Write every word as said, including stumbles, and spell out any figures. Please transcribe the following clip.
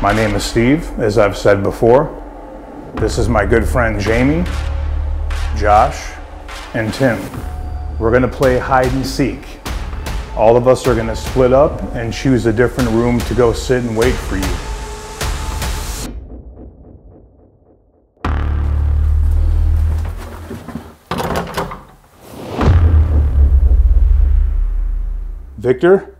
My name is Steve, as I've said before. This is my good friend Jamie, Josh, and Tim. We're gonna play hide and seek. All of us are gonna split up and choose a different room to go sit and wait for you. Victor?